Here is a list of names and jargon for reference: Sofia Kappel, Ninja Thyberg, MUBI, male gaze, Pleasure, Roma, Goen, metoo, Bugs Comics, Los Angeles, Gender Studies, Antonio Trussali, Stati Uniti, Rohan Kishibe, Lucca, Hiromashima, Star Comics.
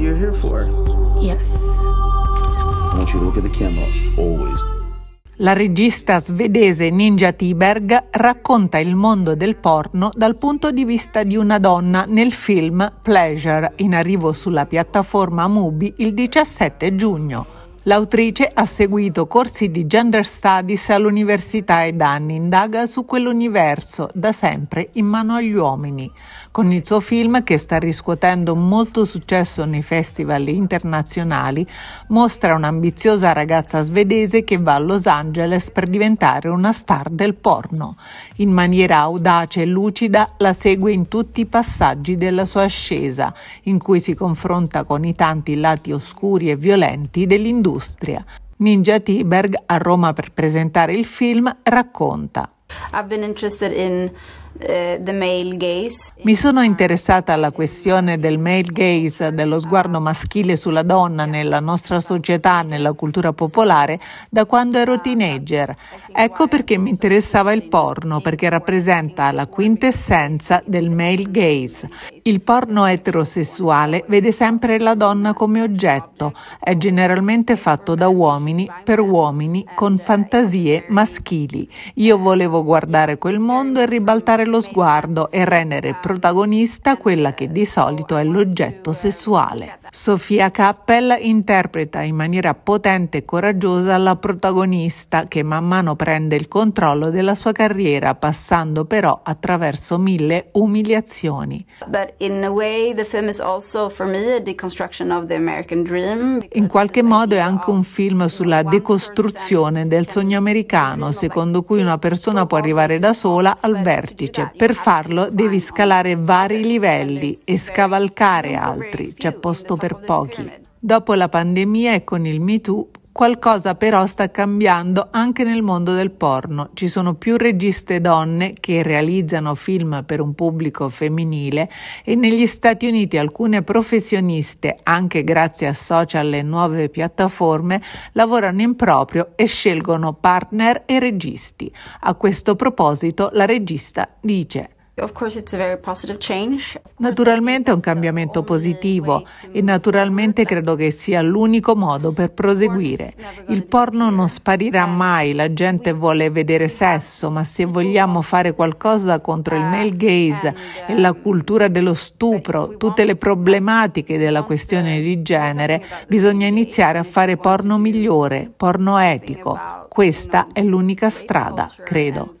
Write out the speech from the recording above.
what you're here for. Yes. I want you to look at the camera always. La regista svedese Ninja Thyberg racconta il mondo del porno dal punto di vista di una donna nel film Pleasure, in arrivo sulla piattaforma MUBI il 17 giugno. L'autrice ha seguito corsi di Gender Studies all'università ed anni indaga su quell'universo, da sempre in mano agli uomini. Con il suo film, che sta riscuotendo molto successo nei festival internazionali, mostra un'ambiziosa ragazza svedese che va a Los Angeles per diventare una star del porno. In maniera audace e lucida la segue in tutti i passaggi della sua ascesa, in cui si confronta con i tanti lati oscuri e violenti dell'industria. Ninja Thyberg, a Roma per presentare il film, racconta: The male gaze. Mi sono interessata alla questione del male gaze, dello sguardo maschile sulla donna nella nostra società, nella cultura popolare, da quando ero teenager. Ecco perché mi interessava il porno, perché rappresenta la quintessenza del male gaze. Il porno eterosessuale vede sempre la donna come oggetto, è generalmente fatto da uomini per uomini con fantasie maschili. Io volevo guardare quel mondo e ribaltare lo sguardo e rendere protagonista quella che di solito è l'oggetto sessuale. Sofia Kappel interpreta in maniera potente e coraggiosa la protagonista, che man mano prende il controllo della sua carriera, passando però attraverso mille umiliazioni. In qualche modo è anche un film sulla decostruzione del sogno americano, secondo cui una persona può arrivare da sola al vertice. Per farlo devi scalare vari livelli e scavalcare altri. C'è posto per pochi. Dopo la pandemia e con il metoo, qualcosa però sta cambiando anche nel mondo del porno. Ci sono più registe donne che realizzano film per un pubblico femminile e negli Stati Uniti alcune professioniste, anche grazie a social e nuove piattaforme, lavorano in proprio e scelgono partner e registi. A questo proposito la regista dice: Naturalmente è un cambiamento positivo e naturalmente credo che sia l'unico modo per proseguire. Il porno non sparirà mai, la gente vuole vedere sesso, ma se vogliamo fare qualcosa contro il male gaze e la cultura dello stupro, tutte le problematiche della questione di genere, bisogna iniziare a fare porno migliore, porno etico. Questa è l'unica strada, credo.